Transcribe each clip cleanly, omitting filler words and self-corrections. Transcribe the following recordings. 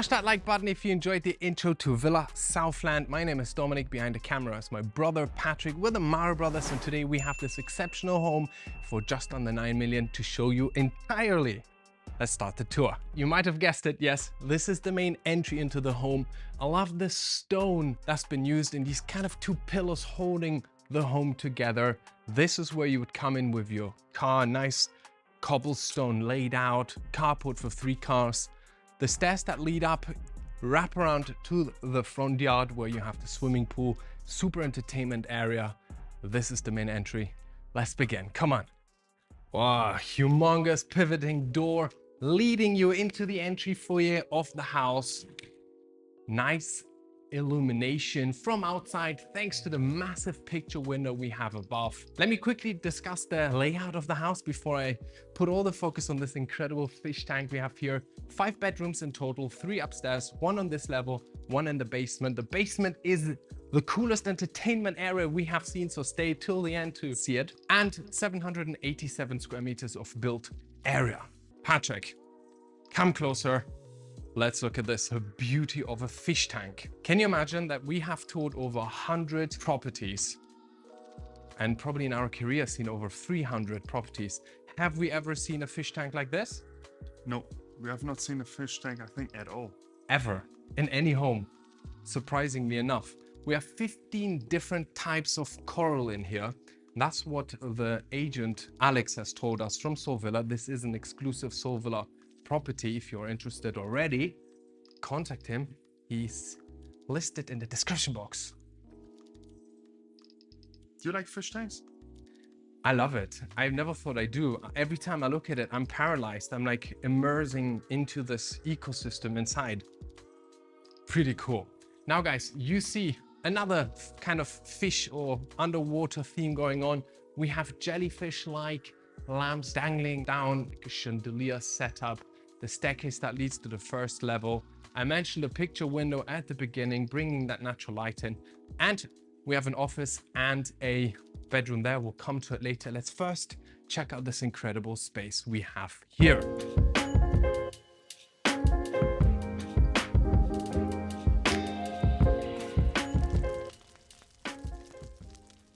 Smash that like button if you enjoyed the intro to Villa Southland. My name is Dominic. Behind the camera is my brother Patrick. We're the Marobrothers, and today we have this exceptional home for just under 9 million to show you entirely. Let's start the tour. You might have guessed it, yes, this is the main entry into the home. I love this stone that's been used in these kind of two pillars holding the home together. This is where you would come in with your car, nice cobblestone laid out, carport for 3 cars. The stairs that lead up wrap around to the front yard where you have the swimming pool, super entertainment area. This is the main entry. Let's begin, come on. Wow, humongous pivoting door, leading you into the entry foyer of the house. Nice illumination from outside thanks to the massive picture window we have above. Let me quickly discuss the layout of the house before I put all the focus on this incredible fish tank we have here. 5 bedrooms in total, 3 upstairs, 1 on this level, 1 in the basement. The basement is the coolest entertainment area we have seen, so stay till the end to see it. And 787 square meters of built area. Patrick, come closer. Let's look at this, the beauty of a fish tank. Can you imagine that we have toured over 100 properties and probably in our career seen over 300 properties. Have we ever seen a fish tank like this? No, we have not seen a fish tank, I think, at all. Ever, in any home, surprisingly enough. We have 15 different types of coral in here. That's what the agent Alex has told us from Solvilla. This is an exclusive Solvilla property. If you're interested already, contact him. He's listed in the description box. Do you like fish tanks? I love it. I've never thought I do. Every time I look at it, I'm paralyzed. I'm like immersing into this ecosystem inside. Pretty cool. Now guys, you see another kind of fish or underwater theme going on. We have jellyfish-like lamps dangling down, like a chandelier setup. The staircase that leads to the first level. I mentioned the picture window at the beginning, bringing that natural light in. And we have an office and a bedroom there. We'll come to it later. Let's first check out this incredible space we have here.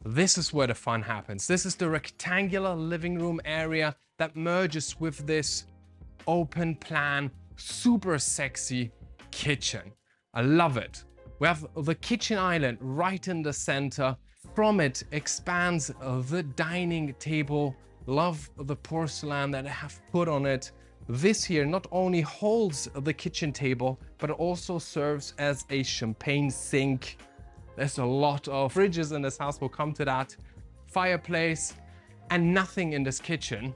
This is where the fun happens. This is the rectangular living room area that merges with this open plan, super sexy kitchen. I love it. We have the kitchen island right in the center. From it expands the dining table. Love the porcelain that I have put on it. This here not only holds the kitchen table, but it also serves as a champagne sink. There's a lot of fridges in this house, we'll come to that. Fireplace, and nothing in this kitchen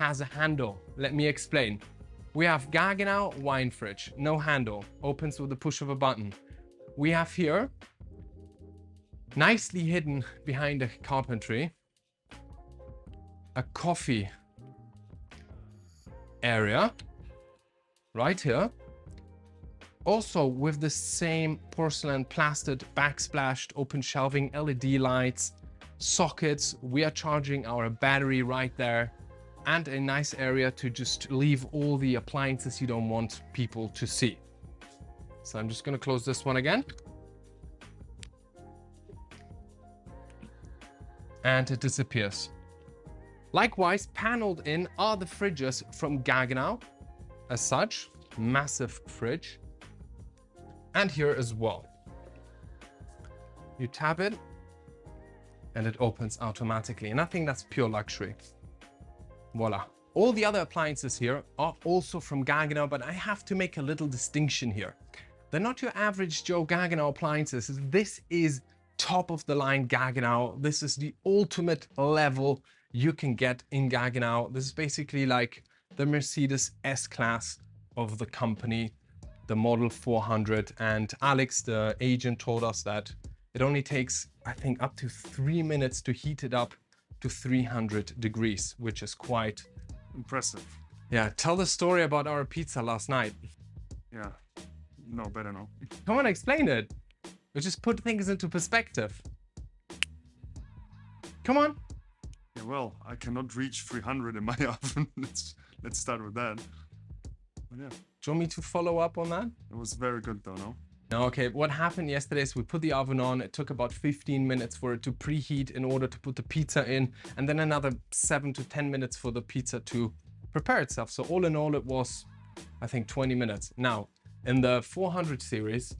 has a handle. Let me explain. We have Gaggenau wine fridge, no handle, opens with the push of a button. We have here, nicely hidden behind the carpentry, a coffee area right here. Also with the same porcelain plastered, backsplashed, open shelving, LED lights, sockets. We are charging our battery right there. And a nice area to just leave all the appliances you don't want people to see. So I'm just gonna close this one again. And it disappears. Likewise, paneled in are the fridges from Gaggenau. As such, massive fridge. And here as well. You tap it and it opens automatically. And I think that's pure luxury. Voila. All the other appliances here are also from Gaggenau, but I have to make a little distinction here. They're not your average Joe Gaggenau appliances. This is top of the line Gaggenau. This is the ultimate level you can get in Gaggenau. This is basically like the Mercedes S-Class of the company, the Model 400. And Alex, the agent, told us that it only takes, I think, up to 3 minutes to heat it up to 300 degrees, which is quite impressive. Yeah, tell the story about our pizza last night. Yeah, no, better no. Come on, explain it. We just put things into perspective. Come on. Yeah, well, I cannot reach 300 in my oven. Let's start with that. But yeah, Do you want me to follow up on that? It was very good though, no? Okay, what happened yesterday is we put the oven on. It took about 15 minutes for it to preheat in order to put the pizza in, and then another 7 to 10 minutes for the pizza to prepare itself. So all in all, it was, I think, 20 minutes. Now, in the 400 series,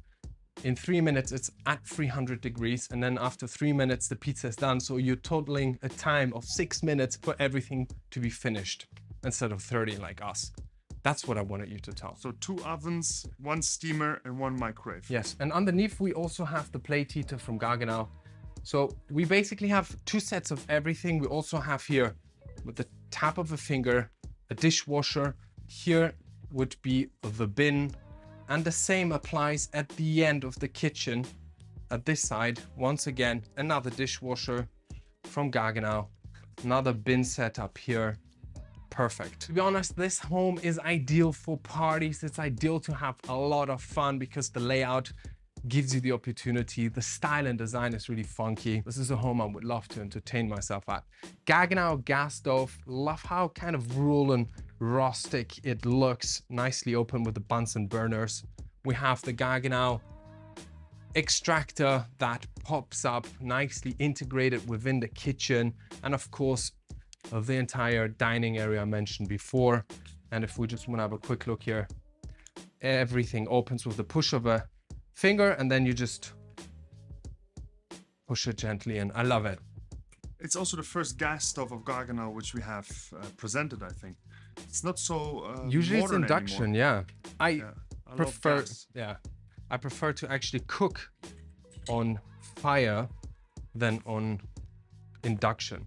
in 3 minutes, it's at 300 degrees. And then after 3 minutes, the pizza is done. So you're totaling a time of 6 minutes for everything to be finished instead of 30 like us. That's what I wanted you to tell. So 2 ovens, 1 steamer and 1 microwave. Yes, and underneath we also have the plate heater from Gaggenau. So we basically have 2 sets of everything. We also have here, with the tap of a finger, a dishwasher. Here would be the bin. And the same applies at the end of the kitchen. At this side, once again, another dishwasher from Gaggenau. Another bin setup here. Perfect. To be honest, this home is ideal for parties. It's ideal to have a lot of fun because the layout gives you the opportunity. The style and design is really funky. This is a home I would love to entertain myself at. Gaggenau gas stove. Love how kind of rural and rustic it looks. Nicely open with the Bunsen burners. We have the Gaggenau extractor that pops up, nicely integrated within the kitchen. And of course, of the entire dining area I mentioned before. And if we just want to have a quick look here, everything opens with the push of a finger, and then you just push it gently in. I love it. It's also the first gas stove of Gaggenau which we have presented, I think. It's not so usually modern, it's induction anymore. I prefer gas. I prefer to actually cook on fire than on induction.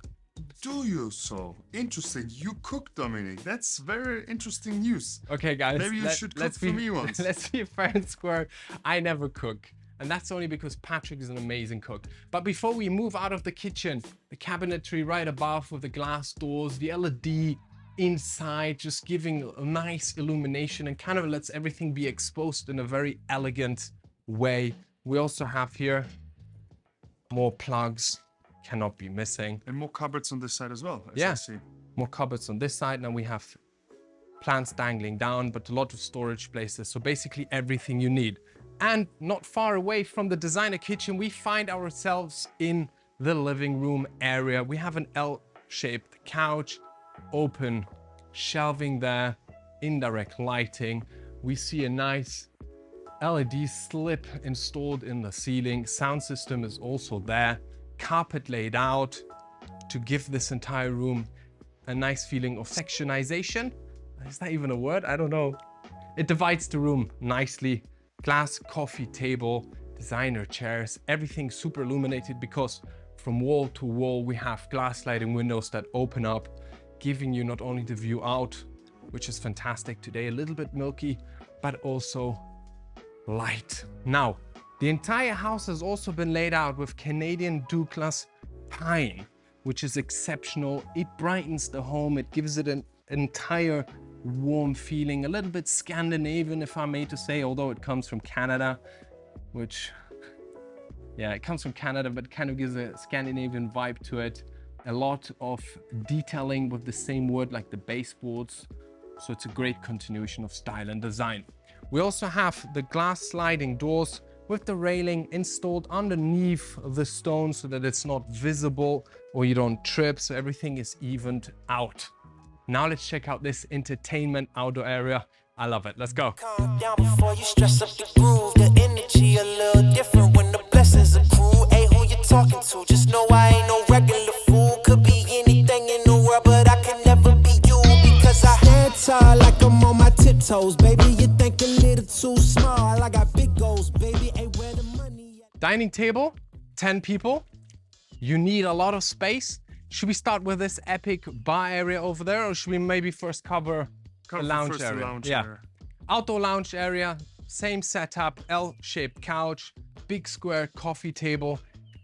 Do you so? Interesting. You cook, Dominic. That's very interesting news. Okay, guys. Maybe you should cook for me once. Let's be fair and square. I never cook. And that's only because Patrick is an amazing cook. But before we move out of the kitchen, the cabinetry right above with the glass doors, the LED inside, just giving a nice illumination and kind of lets everything be exposed in a very elegant way. We also have here more plugs. Cannot be missing. And more cupboards on this side as well, as I see. More cupboards on this side. Now we have plants dangling down, but a lot of storage places. So basically everything you need. And not far away from the designer kitchen, we find ourselves in the living room area. We have an L-shaped couch, open shelving there, indirect lighting. We see a nice LED slip installed in the ceiling. Sound system is also there. Carpet laid out to give this entire room a nice feeling of sectionization. Is that even a word? I don't know. It divides the room nicely. Glass coffee table, designer chairs, everything super illuminated because from wall to wall we have glass sliding windows that open up, giving you not only the view out, which is fantastic today, a little bit milky, but also light. Now, the entire house has also been laid out with Canadian Douglas Pine, which is exceptional. It brightens the home. It gives it an entire warm feeling, a little bit Scandinavian, if I may to say, although it comes from Canada, which, yeah, it comes from Canada, but kind of gives a Scandinavian vibe to it. A lot of detailing with the same wood, like the baseboards. So it's a great continuation of style and design. We also have the glass sliding doors with the railing installed underneath the stone so that it's not visible or you don't trip, so everything is evened out. Now let's check out this entertainment outdoor area. I love it, let's go. Calm down before you stress up the groove, the energy a little different when the blessings accrue. Hey, who you talking to? Just know I ain't no regular fool. Could be anything in the world, but I can never be you because I stand tall like I'm on my tiptoes. Baby, you think a little too small, I got big goals, baby. Dining table, 10 people. You need a lot of space. Should we start with this epic bar area over there, or should we maybe first cover the lounge area? The lounge area. Outdoor lounge area, same setup, L-shaped couch, big square coffee table.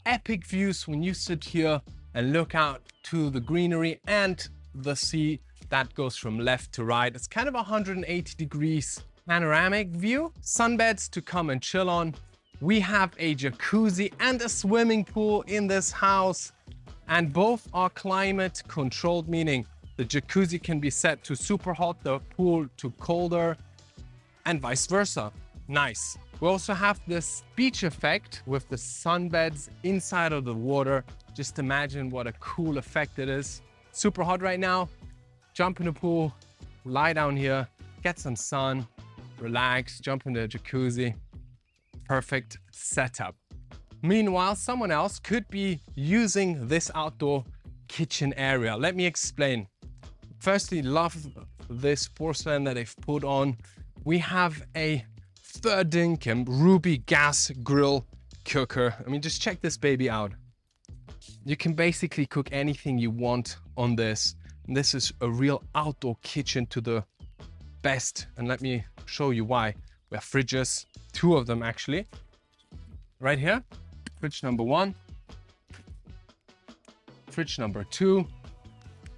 Epic views when you sit here and look out to the greenery and the sea that goes from left to right. It's kind of 180 degrees panoramic view. Sunbeds to come and chill on. We have a jacuzzi and a swimming pool in this house, and both are climate controlled, meaning the jacuzzi can be set to super hot, the pool to colder. and vice versa. Nice. We also have this beach effect with the sunbeds inside of the water. Just imagine what a cool effect it is. Super hot right now. Jump in the pool, lie down here, get some sun, relax, jump in the jacuzzi. Perfect setup. Meanwhile, someone else could be using this outdoor kitchen area. Let me explain. Firstly, love this porcelain that they've put on. We have a Verdinken ruby gas grill cooker. I mean, just check this baby out. You can basically cook anything you want on this. And this is a real outdoor kitchen to the best. And let me show you why. We have fridges, two of them actually. Right here, fridge number one, fridge number two,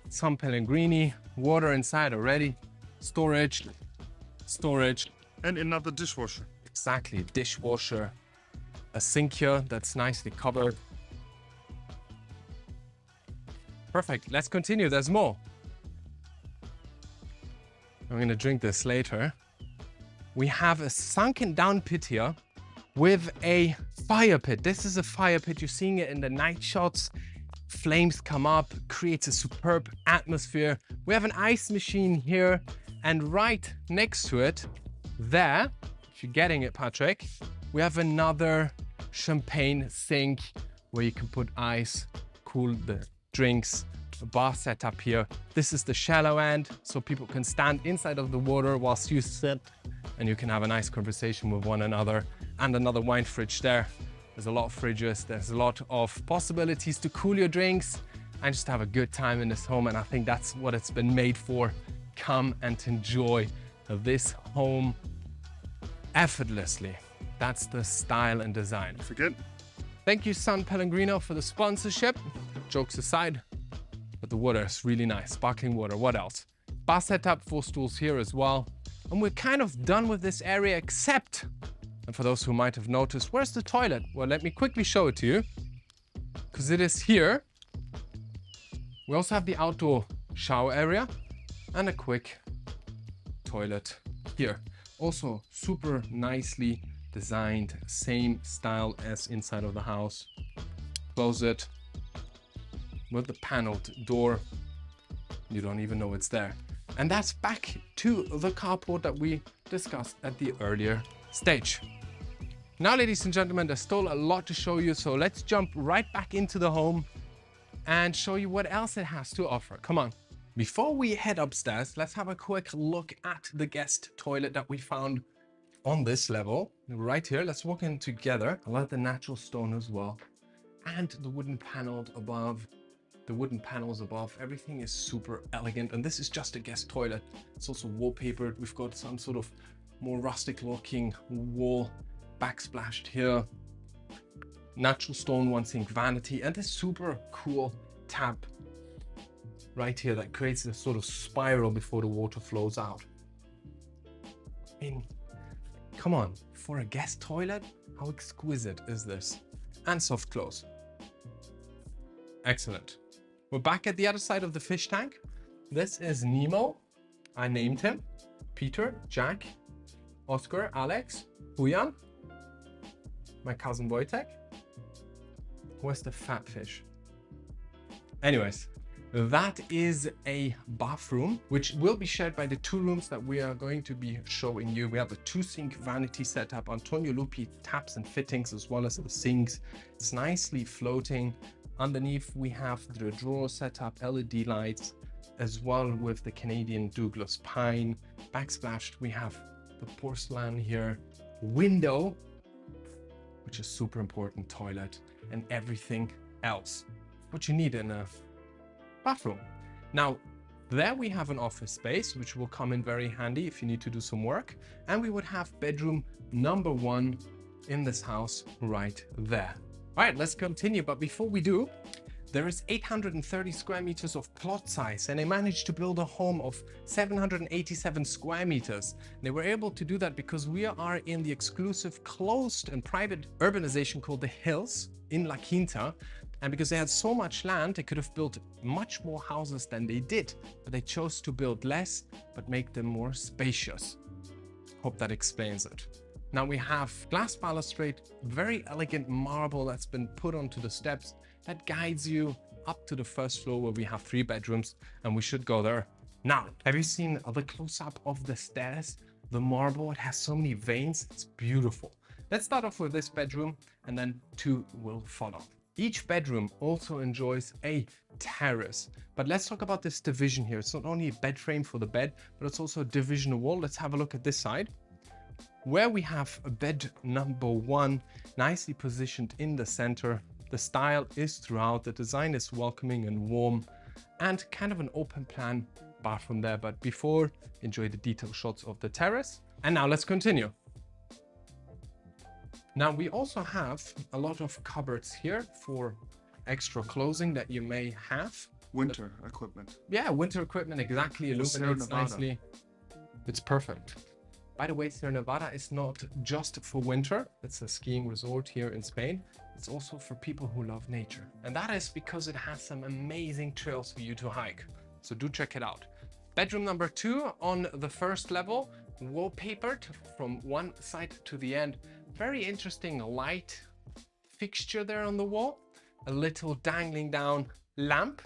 some Pellegrini, water inside already, storage, storage. And another dishwasher. Exactly, dishwasher, a sink here that's nicely covered. Perfect, let's continue, there's more. I'm gonna drink this later. We have a sunken down pit here with a fire pit. This is a fire pit, you're seeing it in the night shots. Flames come up, creates a superb atmosphere. We have an ice machine here, and right next to it, there, if you're getting it, Patrick, we have another champagne sink where you can put ice, cool the drinks, a bar set up here. This is the shallow end, so people can stand inside of the water whilst you sit, and you can have a nice conversation with one another. And another wine fridge there. There's a lot of fridges, there's a lot of possibilities to cool your drinks and just have a good time in this home. And I think that's what it's been made for. Come and enjoy this home effortlessly. That's the style and design. Forget. Thank you, San Pellegrino, for the sponsorship. Jokes aside, but the water is really nice, sparkling water. What else? Bar setup, 4 stools here as well. And we're kind of done with this area, except, and for those who might have noticed, where's the toilet? Well, let me quickly show it to you, because it is here. We also have the outdoor shower area and a quick toilet here. Also super nicely designed, same style as inside of the house. Closet with the paneled door. You don't even know it's there. And that's back to the carport that we discussed at the earlier stage. Now, ladies and gentlemen, there's still a lot to show you, so let's jump right back into the home and show you what else it has to offer. Come on. Before we head upstairs, let's have a quick look at the guest toilet that we found on this level right here. Let's walk in together. I like the natural stone as well, and the wooden paneled above. The wooden panels above, everything is super elegant. And this is just a guest toilet. It's also wallpapered. We've got some sort of more rustic looking wall backsplashed here. Natural stone one sink vanity, and this super cool tap right here that creates a sort of spiral before the water flows out. I mean, come on, for a guest toilet, how exquisite is this? And soft close. Excellent. We're back at the other side of the fish tank. This is Nemo. I named him. Peter, Jack, Oscar, Alex, Huyan, my cousin Wojtek. Where's the fat fish? Anyways, that is a bathroom, which will be shared by the 2 rooms that we are going to be showing you. We have a 2-sink vanity setup, Antonio Lupi taps and fittings, as well as the sinks. It's nicely floating. Underneath, we have the drawer setup, LED lights, as well with the Canadian Douglas Pine. Backsplashed, we have the porcelain here, window, which is super important, toilet, and everything else. What you need in a bathroom. Now, there we have an office space, which will come in very handy if you need to do some work. And we would have bedroom number 1 in this house right there. All right, let's continue. But before we do, there is 830 square meters of plot size, and they managed to build a home of 787 square meters. And they were able to do that because we are in the exclusive closed and private urbanization called The Hills in La Quinta. And because they had so much land, they could have built much more houses than they did, but they chose to build less, but make them more spacious. Hope that explains it. Now we have glass balustrade, very elegant marble that's been put onto the steps that guides you up to the first floor where we have 3 bedrooms, and we should go there. Now, have you seen the close-up of the stairs? The marble, it has so many veins, it's beautiful. Let's start off with this bedroom and then 2 will follow. Each bedroom also enjoys a terrace, but let's talk about this division here. It's not only a bed frame for the bed, but it's also a division wall. Let's have a look at this side, where we have a bed number 1, nicely positioned in the center. The style is throughout, the design is welcoming and warm, and kind of an open plan bathroom there. But before, enjoy the detailed shots of the terrace. And now let's continue. Now we also have a lot of cupboards here for extra clothing that you may have. Winter equipment. Yeah, winter equipment, exactly, illuminates nicely. It's perfect. By the way, Sierra Nevada is not just for winter. It's a skiing resort here in Spain. It's also for people who love nature. And that is because it has some amazing trails for you to hike. So do check it out. Bedroom number 2 on the first level, wallpapered from one side to the end. Very interesting light fixture there on the wall, a little dangling down lamp.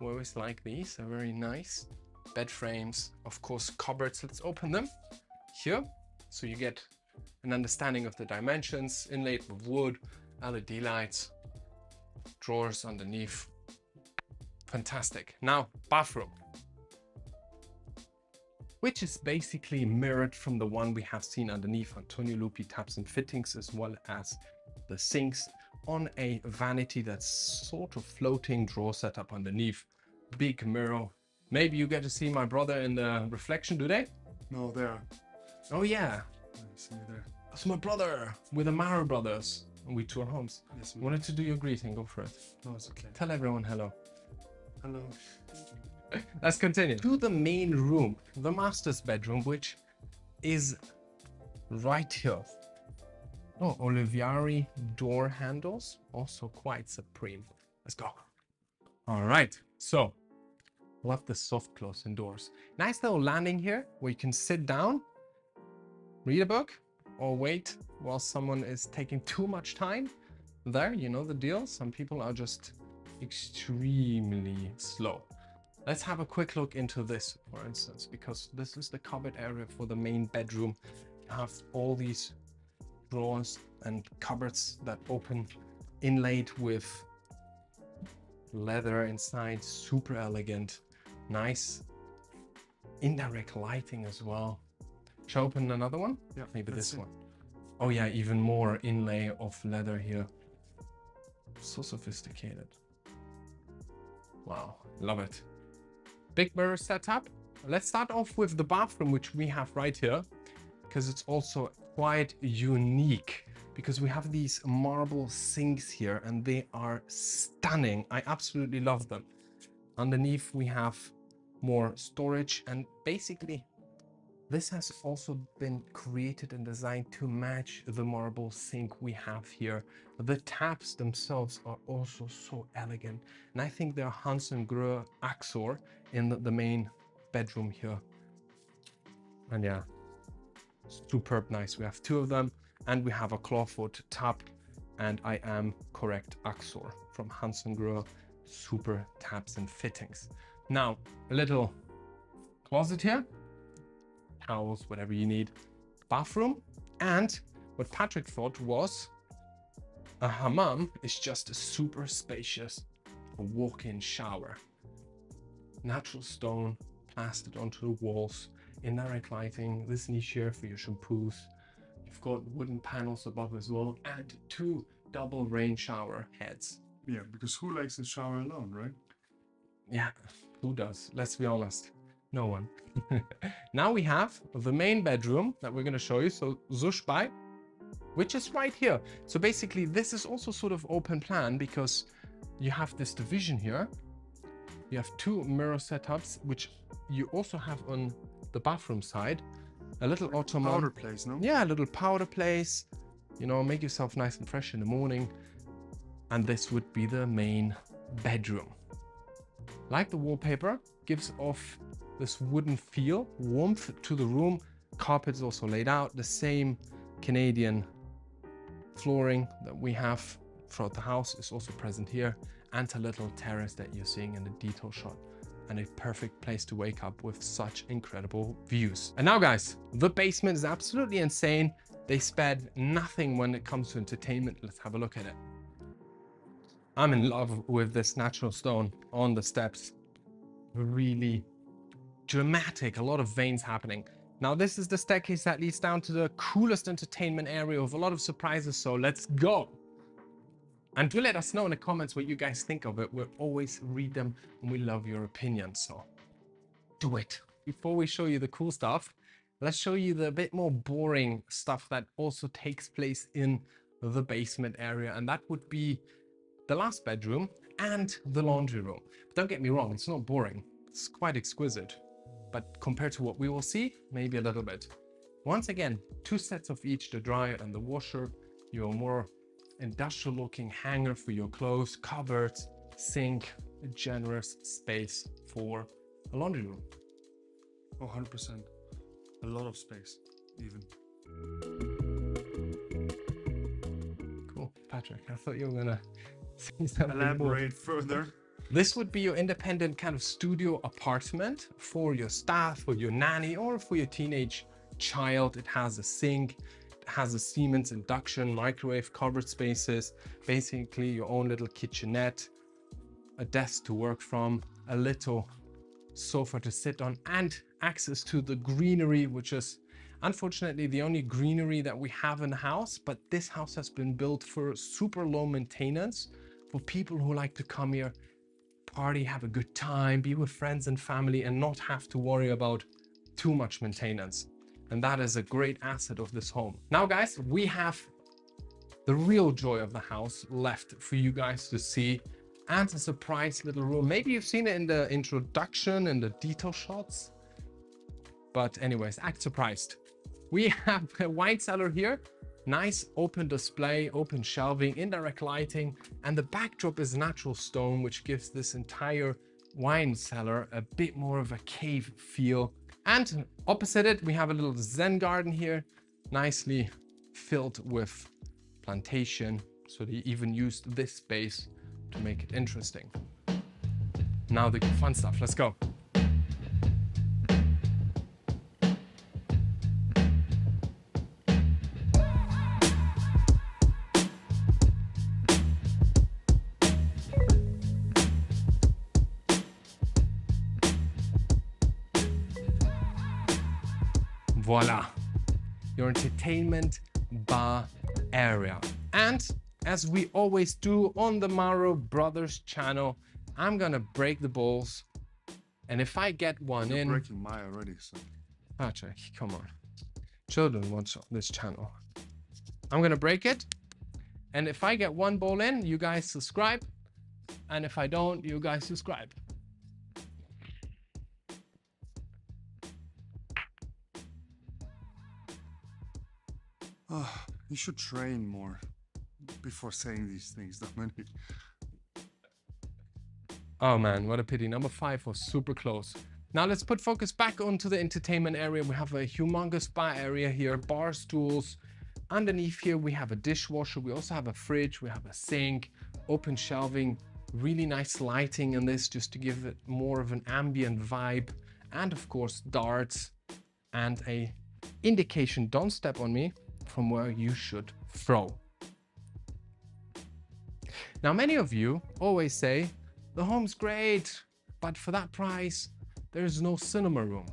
We always like these, they're very nice. Bed frames, of course, cupboards. Let's open them here so you get an understanding of the dimensions, inlaid with wood, LED lights, drawers underneath. Fantastic. Now, bathroom, which is basically mirrored from the one we have seen underneath. Antonio Lupi taps and fittings, as well as the sinks, on a vanity that's sort of floating, drawer setup underneath, big mirror. Maybe you get to see my brother in the reflection, do they? No, there. Oh yeah. See me there. That's my brother. We're the Marobrothers. And we tour homes. Yes, we wanted to do your greeting, go for it. No, it's okay. Tell everyone hello. Hello. Let's continue to the main room, the master's bedroom, which is right here. Oh, Olivieri door handles, also quite supreme. Let's go. All right, so love the soft closing doors. Nice little landing here where you can sit down, read a book, or wait while someone is taking too much time. There, you know the deal. Some people are just extremely slow. Let's have a quick look into this, for instance, because this is the cupboard area for the main bedroom. You have all these drawers and cupboards that open, inlaid with leather inside, super elegant, nice indirect lighting as well. Shall I open another one? Yeah, maybe this one. Oh yeah, even more inlay of leather here. So sophisticated. Wow, love it. Big mirror setup. Let's start off with the bathroom, which we have right here, because it's also quite unique, because we have these marble sinks here and they are stunning. I absolutely love them. Underneath we have more storage, and basically this has also been created and designed to match the marble sink we have here. The taps themselves are also so elegant, and I think they're Hansgrohe Axor in the main bedroom here. And yeah, superb, nice. We have 2 of them, and we have a clawfoot tap, and I am correct, Axor from Hansgrohe, super taps and fittings. Now a little closet here, towels, whatever you need, bathroom. And what Patrick thought was a hammam is just a super spacious walk-in shower. Natural stone plastered onto the walls, indirect lighting, this niche here for your shampoos. You've got wooden panels above as well, and 2 double rain shower heads. Yeah, because who likes to shower alone, right? Yeah, who does? Let's be honest. No one. Now we have the main bedroom that we're going to show you. So Zushbai, which is right here. So basically this is also sort of open plan, because you have this division here. You have 2 mirror setups, which you also have on the bathroom side. A little ottoman. Powder place, no? Yeah, a little powder place. You know, make yourself nice and fresh in the morning. And this would be the main bedroom. Like the wallpaper, gives off this wooden feel, warmth to the room, carpet is also laid out, the same Canadian flooring that we have throughout the house is also present here, and a little terrace that you're seeing in the detail shot, and a perfect place to wake up with such incredible views. And now guys, the basement is absolutely insane. They spared nothing when it comes to entertainment. Let's have a look at it. I'm in love with this natural stone on the steps. Really dramatic, a lot of veins happening. Now this is the staircase that leads down to the coolest entertainment area with a lot of surprises, so let's go. And do let us know in the comments what you guys think of it. We'll always read them and we love your opinion, so do it. Before we show you the cool stuff, let's show you the bit more boring stuff that also takes place in the basement area, and that would be the last bedroom and the laundry room. But don't get me wrong, it's not boring. It's quite exquisite, but compared to what we will see, maybe a little bit. Once again, two sets of each, the dryer and the washer, your more industrial looking hanger for your clothes, cupboard, sink, a generous space for a laundry room. 100%, a lot of space even. Cool, Patrick, I thought you were gonna say something elaborate further. This would be your independent kind of studio apartment for your staff, for your nanny, or for your teenage child. It has a sink, it has a Siemens induction, microwave, cupboard spaces, basically your own little kitchenette, a desk to work from, a little sofa to sit on, and access to the greenery, which is unfortunately the only greenery that we have in the house. But this house has been built for super low maintenance, for people who like to come here, party, have a good time, be with friends and family, and not have to worry about too much maintenance. And that is a great asset of this home. Now guys, we have the real joy of the house left for you guys to see, and a surprise little room. Maybe you've seen it in the introduction and the detail shots, but anyways, act surprised. We have a wine cellar here, nice open display, open shelving, indirect lighting, and the backdrop is natural stone, which gives this entire wine cellar a bit more of a cave feel. And opposite it, we have a little Zen garden here, nicely filled with plantation. So they even used this space to make it interesting. Now the fun stuff, let's go. Voila, your entertainment bar area. And as we always do on the Marobrothers channel, I'm gonna break the balls, and if I get one in, you're breaking mine already, so Patrick, come on, children watch on this channel. I'm gonna break it, and if I get one ball in, you guys subscribe, and if I don't, you guys subscribe. You should train more before saying these things, Dominic. Oh man, what a pity. Number 5 was super close. Now let's put focus back onto the entertainment area. We have a humongous bar area here, bar stools. Underneath here, we have a dishwasher. We also have a fridge. We have a sink, open shelving, really nice lighting in this just to give it more of an ambient vibe. And of course, darts and a indication, don't step on me, from where you should throw. Now, many of you always say, the home's great, but for that price, there is no cinema room.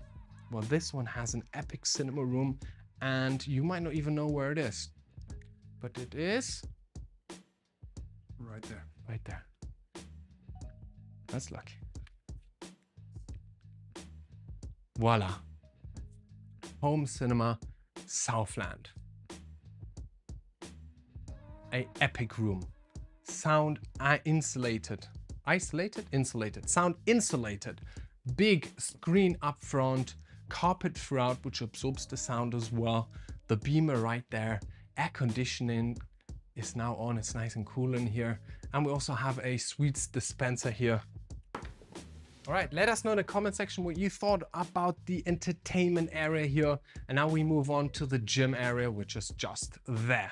Well, this one has an epic cinema room, and you might not even know where it is, but it is right there. Right there. That's lucky. Voila. Home cinema, Southland. A epic room, sound insulated, isolated, insulated, sound insulated, big screen up front, carpet throughout which absorbs the sound as well, the beamer right there, air conditioning is now on, it's nice and cool in here, and we also have a sweets dispenser here. All right, let us know in the comment section what you thought about the entertainment area here. And now we move on to the gym area, which is just there.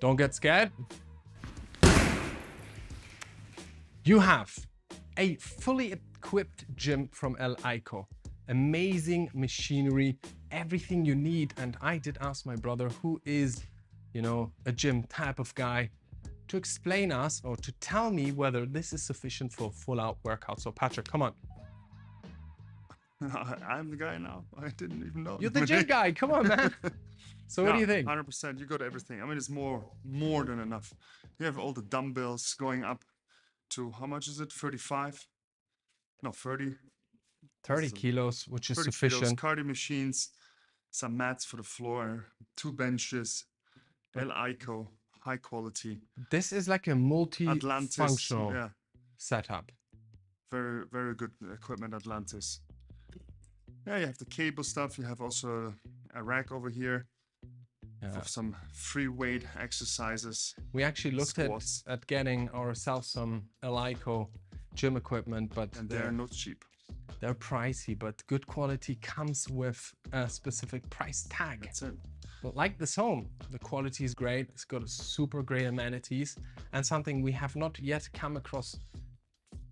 Don't get scared. You have a fully equipped gym from El Aiko. Amazing machinery, everything you need. And I did ask my brother, who is, you know, a gym type of guy, to explain us or to tell me whether this is sufficient for full-out workout. So Patrick, come on. I'm the guy now. I didn't even know. You're the gym guy. Come on, man. So what do you think? 100%. You got everything. I mean, it's more than enough. You have all the dumbbells going up to, how much is it? 35? No, 30. 30 kilos, which is sufficient. Cardio machines, some mats for the floor, 2 benches, El Aiko, high quality. This is like a multi-functional setup. Very, very good equipment, Atlantis. Yeah, you have the cable stuff. You have also a rack over here for some free weight exercises. We actually looked at getting ourselves some El Aiko gym equipment, but and they're not cheap. They're pricey, but good quality comes with a specific price tag. That's it. But like this home, the quality is great. It's got super great amenities, and something we have not yet come across.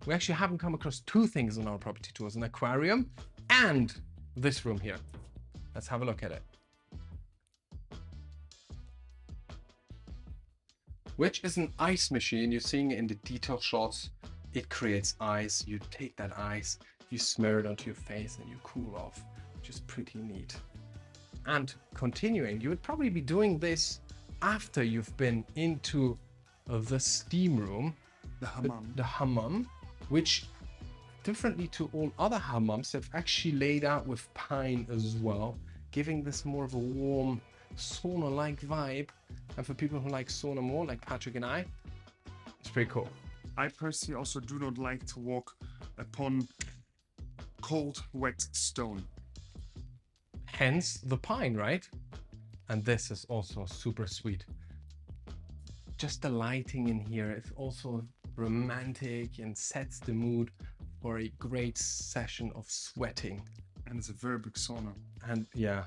We actually haven't come across 2 things on our property tours, an aquarium and this room here. Let's have a look at it. Which is an ice machine. You're seeing it in the detail shots. It creates ice. You take that ice, you smear it onto your face and you cool off, which is pretty neat. And continuing, you would probably be doing this after you've been into the steam room, the hammam, which differently to all other hammams, they've actually laid out with pine as well, giving this more of a warm sauna-like vibe. And for people who like sauna more, like Patrick and I, it's pretty cool. I personally also do not like to walk upon cold, wet stone. Hence the pine, right? And this is also super sweet. Just the lighting in here is also romantic and sets the mood for a great session of sweating. And it's a very big sauna. And yeah,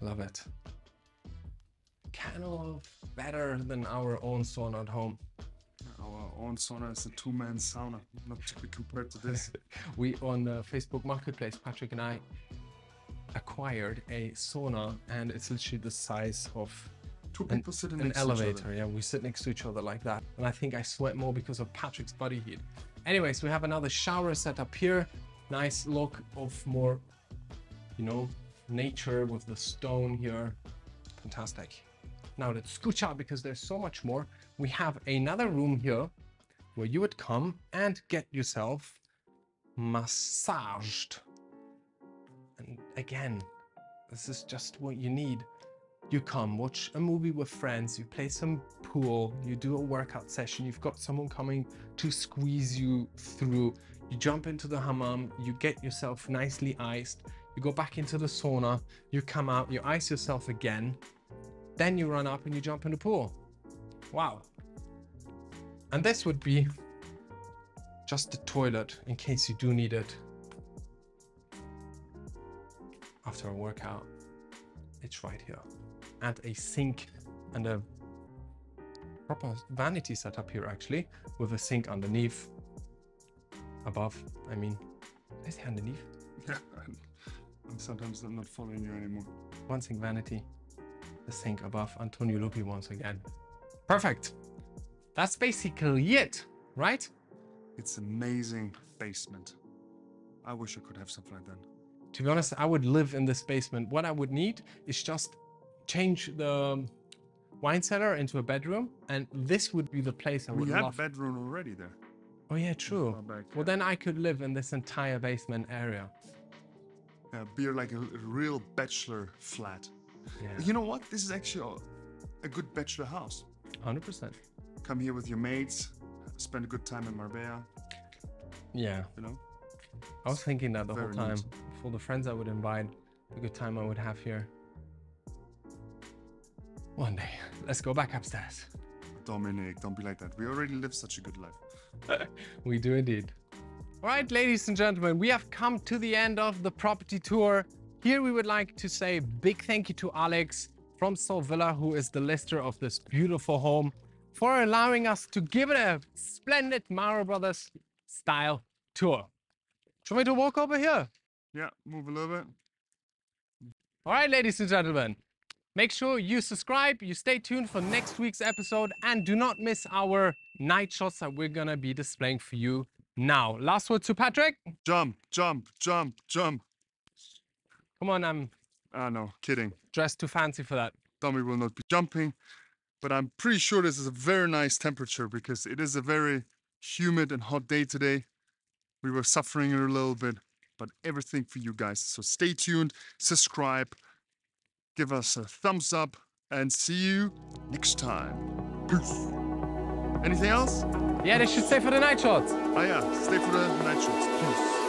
love it. Kind of better than our own sauna at home. Our own sauna is a 2-man sauna, not to be compared to this. We on Facebook Marketplace, Patrick and I acquired a sauna, and it's literally the size of 2 people sitting next to each other. An elevator. Yeah, we sit next to each other like that. And I think I sweat more because of Patrick's body heat. Anyways, we have another shower set up here. Nice look of more, you know, nature with the stone here. Fantastic. Now let's scooch out because there's so much more. We have another room here where you would come and get yourself massaged. And again, this is just what you need. You come watch a movie with friends, you play some pool, you do a workout session, you've got someone coming to squeeze you through, you jump into the hammam, you get yourself nicely iced, you go back into the sauna, you come out, you ice yourself again, then you run up and you jump in the pool. Wow. And this would be just the toilet in case you do need it after a workout. It's right here. And a sink and a proper vanity set up here actually, with a sink underneath, above, I mean, is it underneath? Yeah, I'm sometimes not following you anymore. One sink vanity. The sink above, Antonio Lupi once again. Perfect. That's basically it, right? It's amazing basement. I wish I could have something like that. To be honest, I would live in this basement. What I would need is just change the wine cellar into a bedroom, and this would be the place I would love. We have a bedroom already there. Oh yeah, true. Well, then I could live in this entire basement area. Yeah, be like a real bachelor flat. Yeah. You know what? This is actually a good bachelor house. 100%. Come here with your mates, spend a good time in Marbella. Yeah. You know? I was thinking that the whole time. Neat. For the friends I would invite, the good time I would have here. One day. Let's go back upstairs. Dominic, don't be like that. We already live such a good life. We do indeed. All right, ladies and gentlemen, we have come to the end of the property tour. Here we would like to say a big thank you to Alex from Solvilla, who is the lister of this beautiful home, for allowing us to give it a splendid Marobrothers style tour. Should we walk over here? Yeah, move a little bit. All right, ladies and gentlemen, make sure you subscribe, you stay tuned for next week's episode, and do not miss our night shots that we're going to be displaying for you now. Last word to Patrick. Jump, jump, jump, jump. Come on, I'm... no, kidding. Dressed too fancy for that. Tommy will not be jumping, but I'm pretty sure this is a very nice temperature because it is a very humid and hot day today. We were suffering a little bit, but everything for you guys. So stay tuned, subscribe, give us a thumbs up, and see you next time. Peace. Anything else? Yeah, they should stay for the night shots. Ah, yeah, stay for the night shots. Peace.